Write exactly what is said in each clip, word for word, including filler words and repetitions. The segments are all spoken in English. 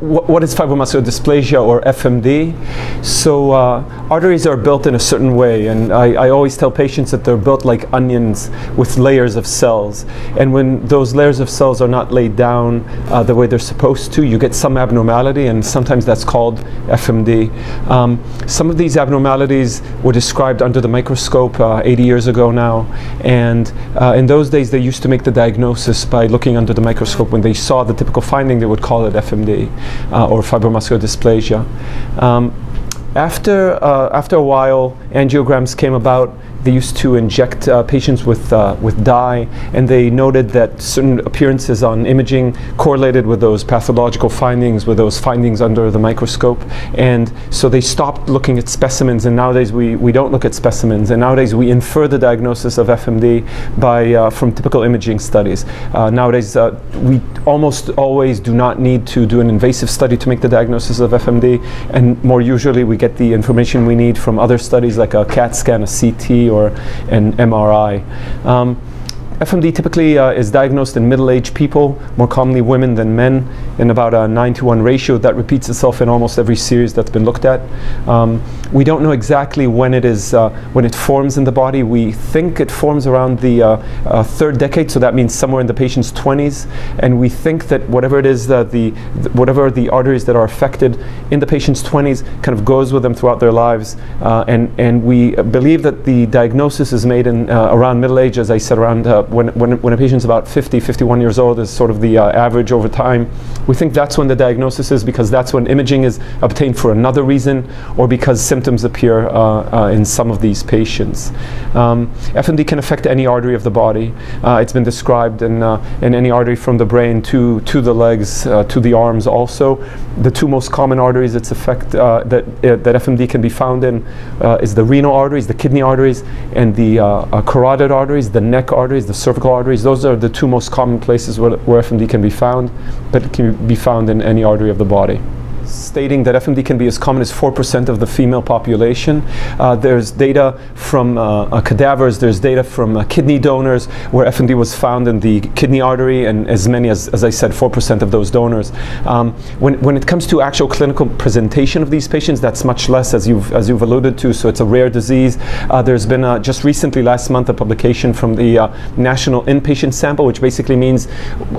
What is fibromuscular dysplasia, or F M D? So uh, arteries are built in a certain way, and I, I always tell patients that they're built like onions with layers of cells, and when those layers of cells are not laid down uh, the way they're supposed to, you get some abnormality, and sometimes that's called F M D. Um, some of these abnormalities were described under the microscope uh, eighty years ago now, and uh, in those days they used to make the diagnosis by looking under the microscope. When they saw the typical finding, they would call it F M D. Uh, or fibromuscular dysplasia. Um, after, uh, after a while, angiograms came about. They used to inject uh, patients with, uh, with dye, and they noted that certain appearances on imaging correlated with those pathological findings, with those findings under the microscope. And so they stopped looking at specimens, and nowadays we, we don't look at specimens, and nowadays we infer the diagnosis of F M D by, uh, from typical imaging studies. Uh, nowadays uh, we almost always do not need to do an invasive study to make the diagnosis of F M D, and more usually we get the information we need from other studies like a CAT scan, a C T, or an M R I. Um, F M D typically uh, is diagnosed in middle-aged people, more commonly women than men, in about a nine to one ratio. That repeats itself in almost every series that's been looked at. Um, we don't know exactly when it is, uh, when it forms in the body. We think it forms around the uh, uh, third decade, so that means somewhere in the patient's twenties. And we think that whatever it is, that the, th whatever the arteries that are affected in the patient's twenties kind of goes with them throughout their lives. Uh, and, and we believe that the diagnosis is made in, uh, around middle age, as I said, around uh, When, when, when a patient's about fifty, fifty-one years old is sort of the uh, average over time. We think that's when the diagnosis is, because that's when imaging is obtained for another reason, or because symptoms appear uh, uh, in some of these patients. Um, F M D can affect any artery of the body. Uh, it's been described in, uh, in any artery from the brain to, to the legs, uh, to the arms also. The two most common arteries it's affect, uh, that, uh, that F M D can be found in uh, is the renal arteries, the kidney arteries, and the uh, uh, carotid arteries, the neck arteries, the cervical arteries. Those are the two most common places where, where F M D can be found, but it can be found in any artery of the body. Stating that F M D can be as common as four percent of the female population. Uh, there's data from uh, uh, cadavers, there's data from uh, kidney donors where F M D was found in the kidney artery, and as many as, as I said, four percent of those donors. Um, when, when it comes to actual clinical presentation of these patients, that's much less, as you've, as you've alluded to, so it's a rare disease. Uh, there's been uh, just recently, last month, a publication from the uh, National Inpatient Sample, which basically means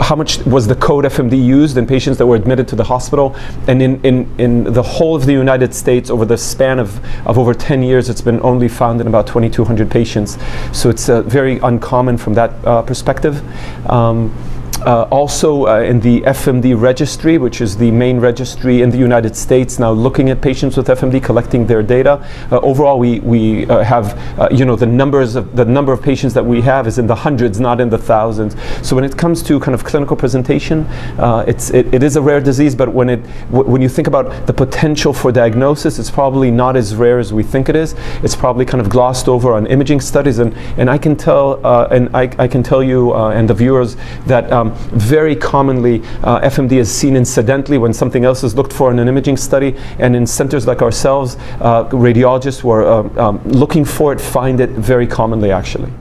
how much was the code F M D used in patients that were admitted to the hospital. And in In, in the whole of the United States, over the span of, of over ten years, it's been only found in about twenty-two hundred patients. So it's uh, very uncommon from that uh, perspective. Um, Uh, also uh, in the F M D registry, which is the main registry in the United States now looking at patients with F M D, collecting their data. Uh, overall, we, we uh, have, uh, you know, the numbers of the number of patients that we have is in the hundreds, not in the thousands. So when it comes to kind of clinical presentation, uh, it's, it, it is a rare disease, but when, it, w when you think about the potential for diagnosis, it's probably not as rare as we think it is. It's probably kind of glossed over on imaging studies, and, and I can tell, uh, and I, I can tell you uh, and the viewers that um, very commonly uh, F M D is seen incidentally when something else is looked for in an imaging study, and in centers like ourselves, uh, radiologists who are uh, um, looking for it find it very commonly actually.